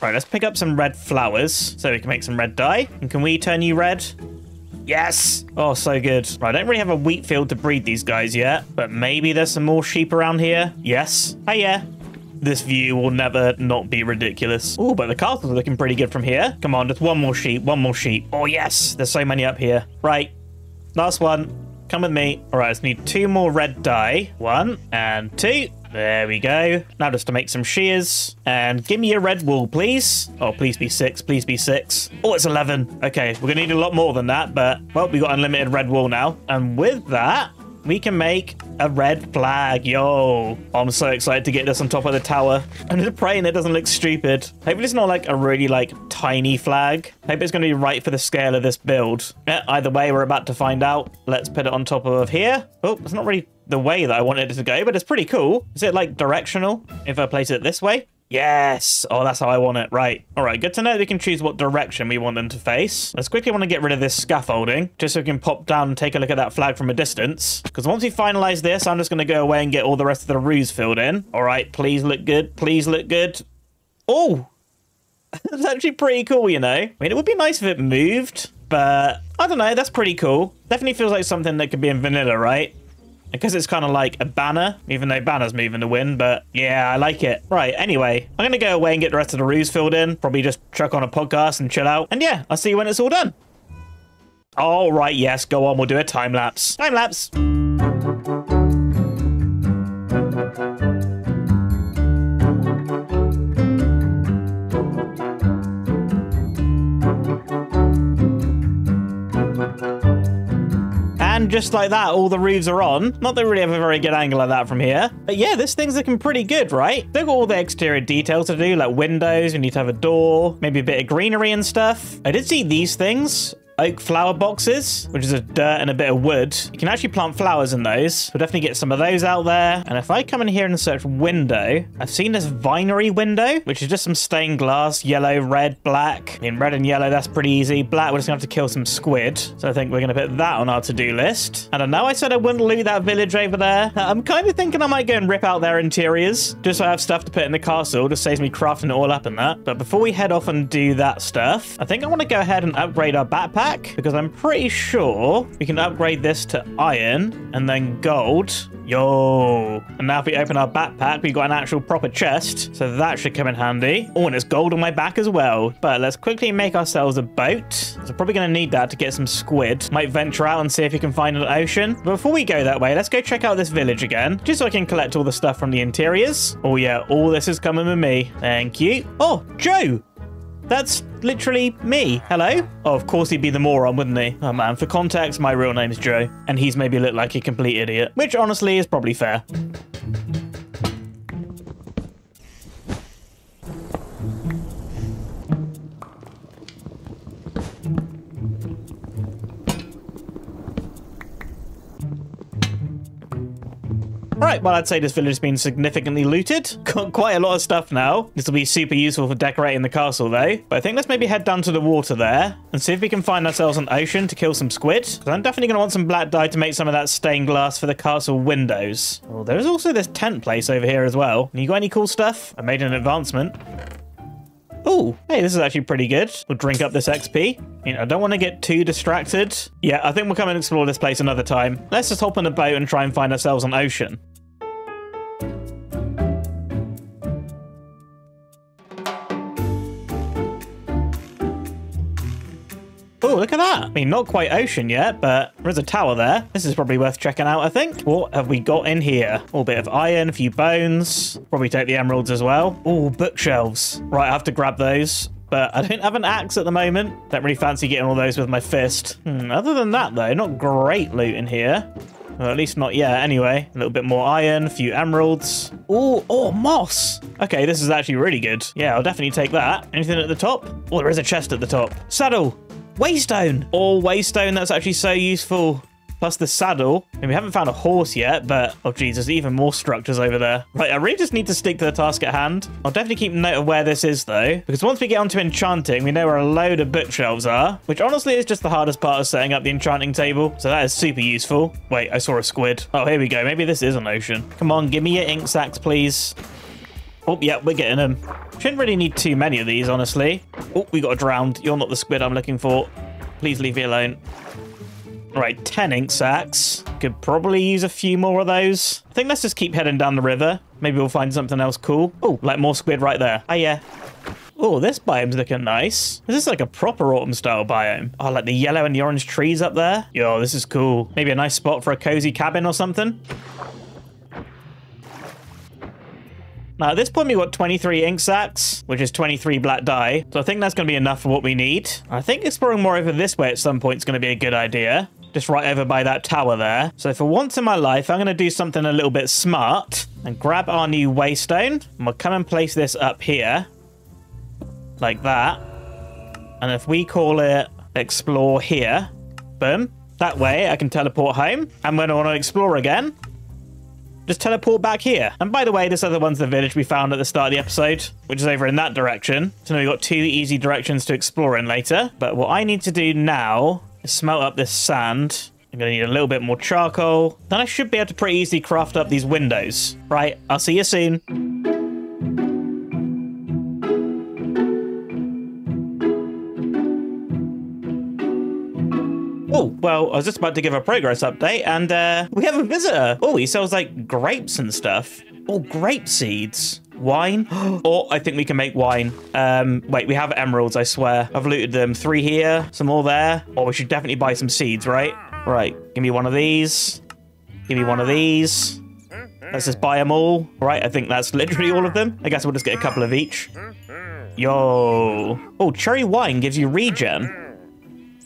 Right, let's pick up some red flowers so we can make some red dye. And can we turn you red? Yes. Oh, so good. Right, I don't really have a wheat field to breed these guys yet, but maybe there's some more sheep around here. Yes. Oh, yeah. This view will never not be ridiculous. Oh, but the castle's looking pretty good from here. Come on, just one more sheep, one more sheep. Oh, yes. There's so many up here. Right, last one. Come with me. All right, I just need two more red dye. One and two. There we go. Now just to make some shears. And give me a red wool, please. Oh, please be 6. Please be 6. Oh, it's 11. Okay, we're going to need a lot more than that, but, well, we got unlimited red wool now. And with that, we can make a red flag. Yo, I'm so excited to get this on top of the tower. I'm just praying it doesn't look stupid. Hopefully it's not like a really like tiny flag. Hope it's going to be right for the scale of this build. Yeah, either way, we're about to find out. Let's put it on top of here. Oh, it's not really the way that I wanted it to go, but it's pretty cool. Is it like directional if I place it this way? Yes. Oh, that's how I want it. Right. All right. Good to know that we can choose what direction we want them to face. Let's quickly want to get rid of this scaffolding just so we can pop down and take a look at that flag from a distance. Because once we finalize this, I'm just going to go away and get all the rest of the roofs filled in. All right. Please look good. Please look good. Oh, that's actually pretty cool, you know. I mean, it would be nice if it moved, but I don't know. That's pretty cool. Definitely feels like something that could be in vanilla, right? Because it's kind of like a banner, even though banners move in the wind, but yeah, I like it. Right, anyway, I'm going to go away and get the rest of the roofs filled in, probably just chuck on a podcast and chill out. And yeah, I'll see you when it's all done. All right, yes, go on, we'll do a time lapse. Time lapse. And just like that, all the roofs are on. Not that we really have a very good angle like that from here. But yeah, this thing's looking pretty good, right? They've got all the exterior details to do, like windows, we need to have a door, maybe a bit of greenery and stuff. I did see these things. Oak flower boxes, which is a dirt and a bit of wood. You can actually plant flowers in those. We'll definitely get some of those out there. And if I come in here and search window, I've seen this vinery window, which is just some stained glass, yellow, red, black. I mean, red and yellow, that's pretty easy. Black, we're just gonna have to kill some squid. So I think we're gonna put that on our to-do list. And I know I said I wouldn't loot that village over there. I'm kind of thinking I might go and rip out their interiors, just so I have stuff to put in the castle. Just saves me crafting it all up and that. But before we head off and do that stuff, I think I wanna go ahead and upgrade our backpack, because I'm pretty sure we can upgrade this to iron and then gold. Yo. And now if we open our backpack, we've got an actual proper chest. So that should come in handy. Oh, and it's gold on my back as well. But let's quickly make ourselves a boat. So we're probably going to need that to get some squid. Might venture out and see if we can find an ocean. But before we go that way, let's go check out this village again, just so I can collect all the stuff from the interiors. Oh yeah, all this is coming with me. Thank you. Oh, Joe. That's literally me. Hello? Oh, of course he'd be the moron, wouldn't he? Oh man, for context, my real name's Joe, and he's made me look like a complete idiot, which honestly is probably fair. Right, well, I'd say this village has been significantly looted. Got quite a lot of stuff now. This will be super useful for decorating the castle, though. But I think let's maybe head down to the water there and see if we can find ourselves an ocean to kill some squid. Because I'm definitely going to want some black dye to make some of that stained glass for the castle windows. Oh, there is also this tent place over here as well. You got any cool stuff? I made an advancement. Oh, hey, this is actually pretty good. We'll drink up this XP. I mean, I don't want to get too distracted. Yeah, I think we'll come and explore this place another time. Let's just hop on a boat and try and find ourselves an ocean. Oh, look at that. I mean, not quite ocean yet, but there is a tower there. This is probably worth checking out, I think. What have we got in here? A bit of iron, a few bones. Probably take the emeralds as well. Oh, bookshelves. Right, I have to grab those. But I don't have an axe at the moment. Don't really fancy getting all those with my fist. Other than that, though, not great loot in here. Well, at least not yet, anyway. A little bit more iron, a few emeralds. Ooh, oh, moss. Okay, this is actually really good. Yeah, I'll definitely take that. Anything at the top? Oh, there is a chest at the top. Saddle. Waystone. Oh, waystone, that's actually so useful. Plus the saddle. I mean, we haven't found a horse yet, but oh geez, there's even more structures over there. Right, I really just need to stick to the task at hand. I'll definitely keep note of where this is though, because once we get onto enchanting, we know where a load of bookshelves are, which honestly is just the hardest part of setting up the enchanting table. So that is super useful. Wait, I saw a squid. Oh, here we go. Maybe this is an ocean. Come on, give me your ink sacks, please. Oh, yeah, we're getting them. Shouldn't really need too many of these, honestly. Oh, we got drowned. You're not the squid I'm looking for. Please leave me alone. All right, 10 ink sacks. Could probably use a few more of those. I think let's just keep heading down the river. Maybe we'll find something else cool. Oh, like more squid right there. Oh, yeah. Oh, this biome's looking nice. This is like a proper autumn-style biome. Oh, like the yellow and the orange trees up there. Yo, this is cool. Maybe a nice spot for a cozy cabin or something. Now, at this point, we've got 23 ink sacks, which is 23 black dye. So I think that's going to be enough for what we need. I think exploring more over this way at some point is going to be a good idea. Just right over by that tower there. So for once in my life, I'm going to do something a little bit smart and grab our new waystone. And we'll come and place this up here. Like that. And if we call it explore here, boom. That way I can teleport home. I'm going to want to explore again. Just teleport back here. And by the way, this other one's the village we found at the start of the episode, which is over in that direction. So now we've got two easy directions to explore in later. But what I need to do now is smelt up this sand. I'm going to need a little bit more charcoal. Then I should be able to pretty easily craft up these windows. Right, I'll see you soon. Oh, well, I was just about to give a progress update, and we have a visitor. Oh, he sells, like, grapes and stuff. Oh, grape seeds. Wine. Oh, I think we can make wine. Wait, we have emeralds, I swear. I've looted them. 3 here, some more there. Oh, we should definitely buy some seeds, right? Right, give me one of these. Give me one of these. Let's just buy them all. Right, I think that's literally all of them. I guess we'll just get a couple of each. Yo. Oh, cherry wine gives you regen.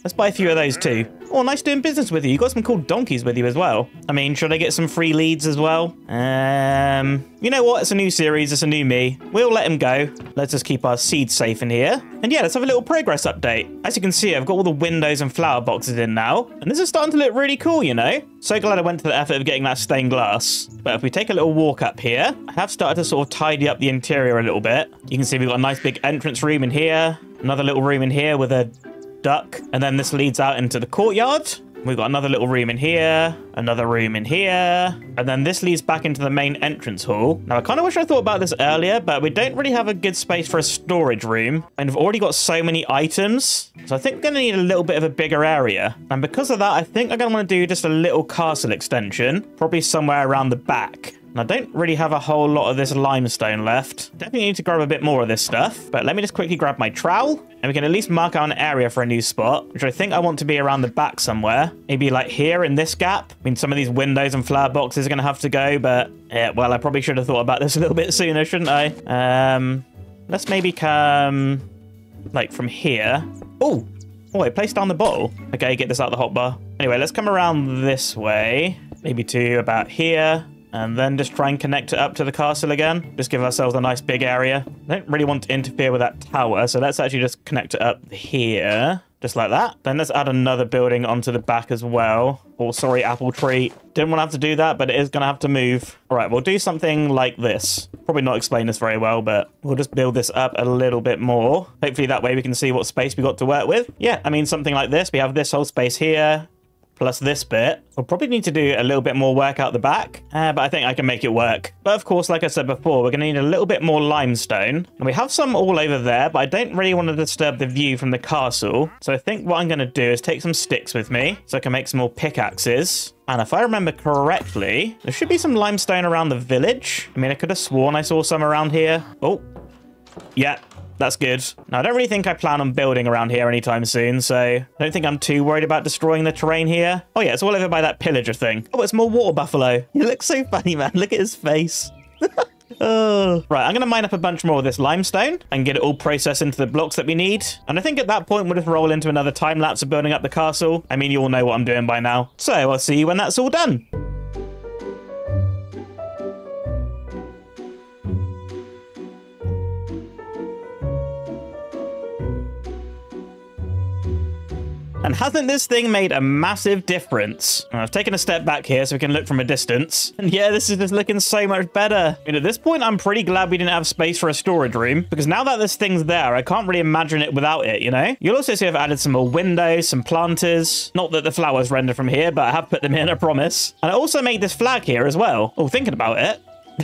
Let's buy a few of those too. Oh, nice doing business with you. You got some cool donkeys with you as well. I mean, should I get some free leads as well? You know what? It's a new series. It's a new me. We'll let him go. Let's just keep our seeds safe in here. And yeah, let's have a little progress update. As you can see, I've got all the windows and flower boxes in now. And this is starting to look really cool, you know? So glad I went to the effort of getting that stained glass. But if we take a little walk up here, I have started to sort of tidy up the interior a little bit. You can see we've got a nice big entrance room in here. Another little room in here with a duck, and then this leads out into the courtyard. We've got another little room in here, another room in here, and then this leads back into the main entrance hall. Now, I kind of wish I thought about this earlier, but we don't really have a good space for a storage room, and we've already got so many items, so I think we're going to need a little bit of a bigger area. And because of that, I think I'm going to want to do just a little castle extension, probably somewhere around the back. And I don't really have a whole lot of this limestone left. Definitely need to grab a bit more of this stuff. But let me just quickly grab my trowel. And we can at least mark out an area for a new spot, which I think I want to be around the back somewhere. Maybe like here in this gap. I mean, some of these windows and flower boxes are going to have to go. But, yeah, well, I probably should have thought about this a little bit sooner, shouldn't I? Let's maybe come, like, from here. Ooh. Oh, I placed down the bottle. Okay, get this out of the hotbar. Anyway, let's come around this way. Maybe to about here. And then just try and connect it up to the castle again. Just give ourselves a nice big area. I don't really want to interfere with that tower, so let's actually just connect it up here. Just like that. Then let's add another building onto the back as well. Oh, sorry, apple tree. Didn't want to have to do that, but it is going to have to move. All right, we'll do something like this. Probably not explain this very well, but we'll just build this up a little bit more. Hopefully that way we can see what space we got to work with. Yeah, I mean, something like this. We have this whole space here. Plus this bit. We'll probably need to do a little bit more work out the back, but I think I can make it work. But of course, like I said before, we're going to need a little bit more limestone. And we have some all over there, but I don't really want to disturb the view from the castle. So I think what I'm going to do is take some sticks with me so I can make some more pickaxes. And if I remember correctly, there should be some limestone around the village. I mean, I could have sworn I saw some around here. Oh, yeah. That's good. Now, I don't really think I plan on building around here anytime soon, so I don't think I'm too worried about destroying the terrain here. Oh, yeah, it's all over by that pillager thing. Oh, it's more water buffalo. You look so funny, man. Look at his face. Oh. Right, I'm going to mine up a bunch more of this limestone and get it all processed into the blocks that we need. And I think at that point, we'll just roll into another time lapse of building up the castle. I mean, you all know what I'm doing by now. So I'll see you when that's all done. And hasn't this thing made a massive difference? I've taken a step back here so we can look from a distance. And yeah, this is just looking so much better. I mean, at this point, I'm pretty glad we didn't have space for a storage room, because now that this thing's there, I can't really imagine it without it, you know? You'll also see I've added some more windows, some planters. Not that the flowers render from here, but I have put them in, I promise. And I also made this flag here as well. Oh, thinking about it.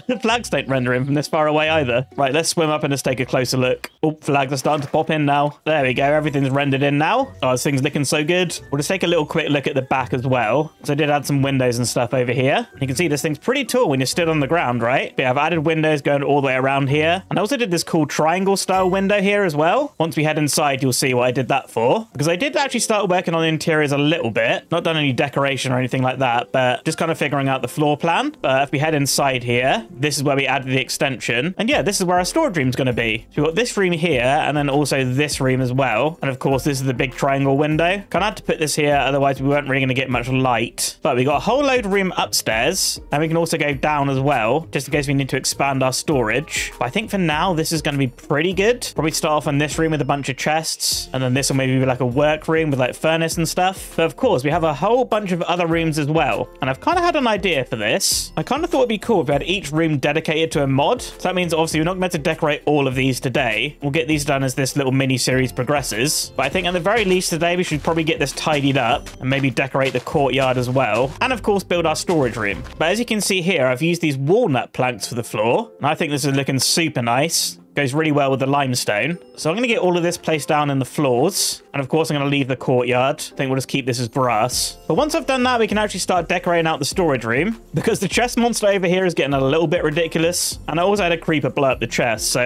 The flags don't render in from this far away either. Right, let's swim up and just take a closer look. Oh, flags are starting to pop in now. There we go. Everything's rendered in now. Oh, this thing's looking so good. We'll just take a little quick look at the back as well. So I did add some windows and stuff over here. You can see this thing's pretty tall when you're stood on the ground, right? But yeah, I've added windows going all the way around here. And I also did this cool triangle style window here as well. Once we head inside, you'll see what I did that for. Because I did actually start working on the interiors a little bit. Not done any decoration or anything like that, but just kind of figuring out the floor plan. But if we head inside here, This is where we added the extension. And yeah, this is where our storage room's going to be. So we've got this room here and then also this room as well. And of course, this is the big triangle window. Kind of had to put this here, otherwise we weren't really going to get much light. But we got a whole load of room upstairs. And we can also go down as well, just in case we need to expand our storage. But I think for now, this is going to be pretty good. Probably start off in this room with a bunch of chests. And then this will maybe be like a workroom with like furnace and stuff. But of course, we have a whole bunch of other rooms as well. And I've kind of had an idea for this. I kind of thought it'd be cool if we had each room dedicated to a mod. So that means obviously we're not meant to decorate all of these today. We'll get these done as this little mini series progresses. But I think at the very least today, we should probably get this tidied up and maybe decorate the courtyard as well. And of course, build our storage room. But as you can see here, I've used these walnut planks for the floor. And I think this is looking super nice. Goes really well with the limestone. So I'm going to get all of this placed down in the floors. And of course, I'm going to leave the courtyard. I think we'll just keep this as grass. But once I've done that, we can actually start decorating out the storage room because the chest monster over here is getting a little bit ridiculous. And I also had a creeper blow up the chest. So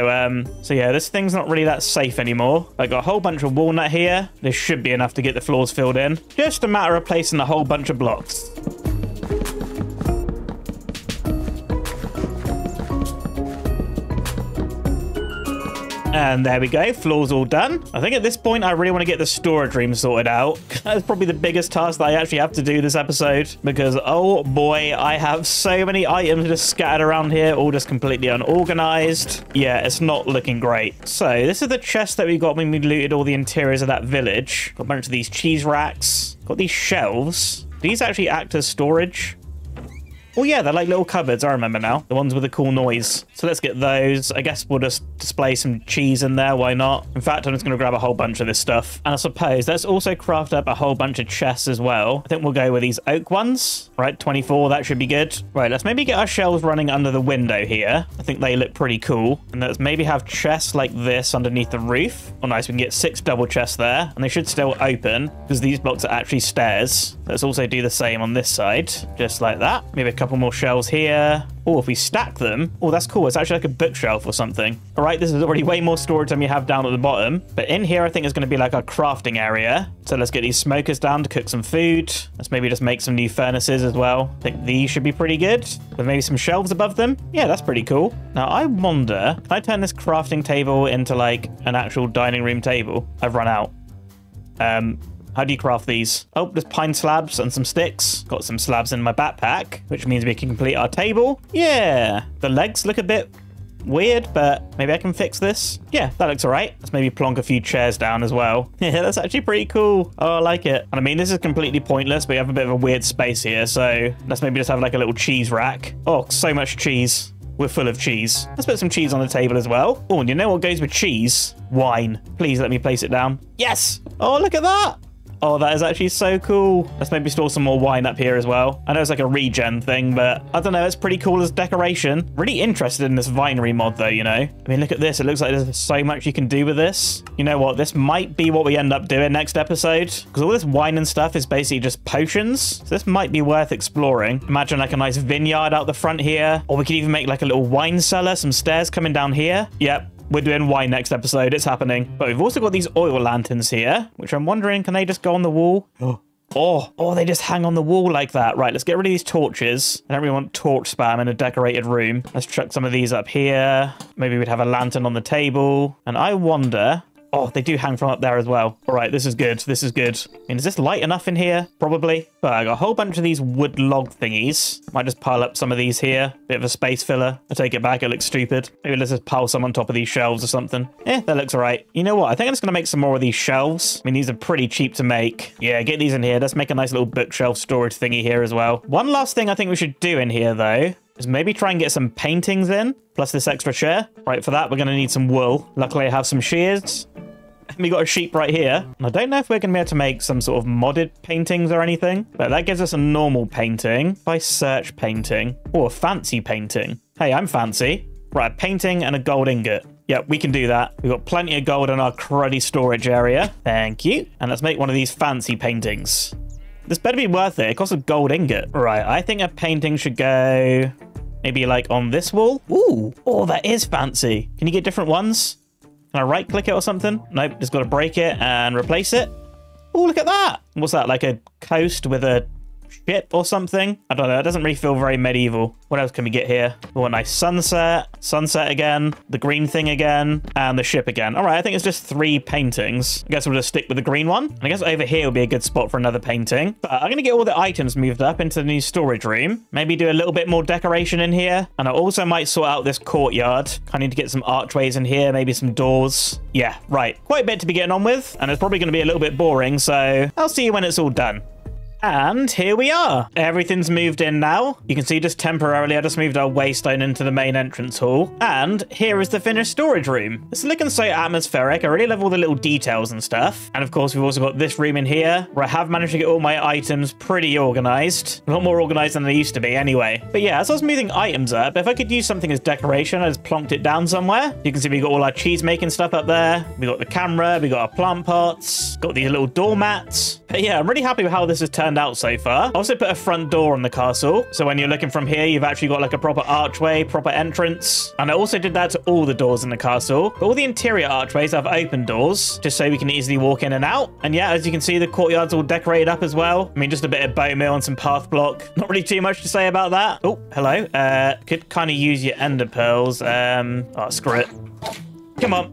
yeah, this thing's not really that safe anymore. I got a whole bunch of walnut here. This should be enough to get the floors filled in. Just a matter of placing a whole bunch of blocks. And there we go, floor's all done. I think at this point, I really want to get the storage room sorted out. That's probably the biggest task that I actually have to do this episode because, oh boy, I have so many items just scattered around here, all just completely unorganized. Yeah, it's not looking great. So this is the chest that we got when we looted all the interiors of that village. Got a bunch of these cheese racks, got these shelves. These actually act as storage. Oh yeah, they're like little cupboards, I remember now. The ones with the cool noise. So let's get those. I guess we'll just display some cheese in there, why not? In fact, I'm just going to grab a whole bunch of this stuff. And I suppose let's also craft up a whole bunch of chests as well. I think we'll go with these oak ones. Right, 24, that should be good. Right, let's maybe get our shelves running under the window here. I think they look pretty cool. And let's maybe have chests like this underneath the roof. Oh nice, we can get 6 double chests there. And they should still open because these blocks are actually stairs. Let's also do the same on this side, just like that. Maybe a couple more shelves here. Oh, if we stack them. Oh, that's cool. It's actually like a bookshelf or something. All right, this is already way more storage than we have down at the bottom. But in here, I think it's going to be like our crafting area. So let's get these smokers down to cook some food. Let's maybe just make some new furnaces as well. I think these should be pretty good. With maybe some shelves above them. Yeah, that's pretty cool. Now, I wonder, can I turn this crafting table into like an actual dining room table? I've run out. How do you craft these? Oh, there's pine slabs and some sticks. Got some slabs in my backpack, which means we can complete our table. Yeah, the legs look a bit weird, but maybe I can fix this. Yeah, that looks all right. Let's maybe plonk a few chairs down as well. Yeah, that's actually pretty cool. Oh, I like it. And I mean, this is completely pointless, but we have a bit of a weird space here. So let's maybe just have like a little cheese rack. Oh, so much cheese. We're full of cheese. Let's put some cheese on the table as well. Oh, and you know what goes with cheese? Wine. Please let me place it down. Yes. Oh, look at that. Oh, that is actually so cool. Let's maybe store some more wine up here as well. I know it's like a regen thing, but I don't know. It's pretty cool as decoration. Really interested in this vinery mod though, you know? I mean, look at this. It looks like there's so much you can do with this. You know what? This might be what we end up doing next episode because all this wine and stuff is basically just potions. So this might be worth exploring. Imagine like a nice vineyard out the front here, or we could even make like a little wine cellar, some stairs coming down here. Yep. We're doing wine next episode. It's happening. But we've also got these oil lanterns here, which I'm wondering, can they just go on the wall? Oh, they just hang on the wall like that. Right, let's get rid of these torches. I don't really want torch spam in a decorated room. Let's chuck some of these up here. Maybe we'd have a lantern on the table. And I wonder... Oh, they do hang from up there as well. All right, this is good. This is good. I mean, is this light enough in here? Probably. But I got a whole bunch of these wood log thingies. Might just pile up some of these here. Bit of a space filler. I take it back. It looks stupid. Maybe let's just pile some on top of these shelves or something. Eh, that looks all right. You know what? I think I'm just going to make some more of these shelves. I mean, these are pretty cheap to make. Yeah, get these in here. Let's make a nice little bookshelf storage thingy here as well. One last thing I think we should do in here, though, is maybe try and get some paintings in, plus this extra chair. Right, for that, we're going to need some wool. Luckily, I have some shears. We got a sheep right here. And I don't know if we're going to be able to make some sort of modded paintings or anything, but that gives us a normal painting. If I search painting, or a fancy painting. Hey, I'm fancy. Right, a painting and a gold ingot. Yeah, we can do that. We've got plenty of gold in our cruddy storage area. Thank you. And let's make one of these fancy paintings. This better be worth it. It costs a gold ingot. Right, I think a painting should go maybe like on this wall. Ooh, oh, that is fancy. Can you get different ones? Can I right click it or something? Nope, just got to break it and replace it. Oh, look at that. What's that, like a coast with a ship or something. I don't know. It doesn't really feel very medieval. What else can we get here? We want a nice sunset again, the green thing again, and the ship again. All right, I think it's just three paintings. I guess we'll just stick with the green one. And I guess over here will be a good spot for another painting. But I'm going to get all the items moved up into the new storage room. Maybe do a little bit more decoration in here. And I also might sort out this courtyard. I need to get some archways in here, maybe some doors. Yeah, right. Quite a bit to be getting on with. And it's probably going to be a little bit boring. So I'll see you when it's all done. And here we are. Everything's moved in now. You can see just temporarily, I just moved our waystone into the main entrance hall. And here is the finished storage room. It's looking so atmospheric. I really love all the little details and stuff. And of course, we've also got this room in here where I have managed to get all my items pretty organized. A lot more organized than they used to be anyway. But yeah, as I was moving items up, if I could use something as decoration, I just plonked it down somewhere. You can see we got all our cheese making stuff up there. We got the camera, we got our plant pots, got these little doormats. But yeah, I'm really happy with how this has turned out so far. I also put a front door on the castle, so when you're looking from here, you've actually got like a proper archway, proper entrance. And I also did that to all the doors in the castle, but all the interior archways have open doors, just so we can easily walk in and out. And yeah, as you can see, the courtyard's all decorated up as well. I mean, just a bit of bone meal and some path block. Not really too much to say about that. Oh, hello. Could kind of use your ender pearls. Oh, screw it. Come on.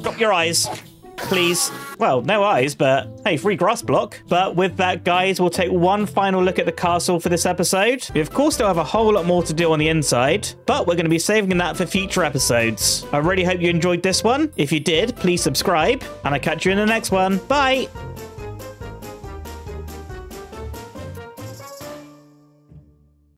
Drop your eyes. Please. Well, no eyes, but hey, free grass block. But with that, guys, we'll take one final look at the castle for this episode. We, of course, still have a whole lot more to do on the inside, but we're going to be saving that for future episodes. I really hope you enjoyed this one. If you did, please subscribe, and I'll catch you in the next one. Bye!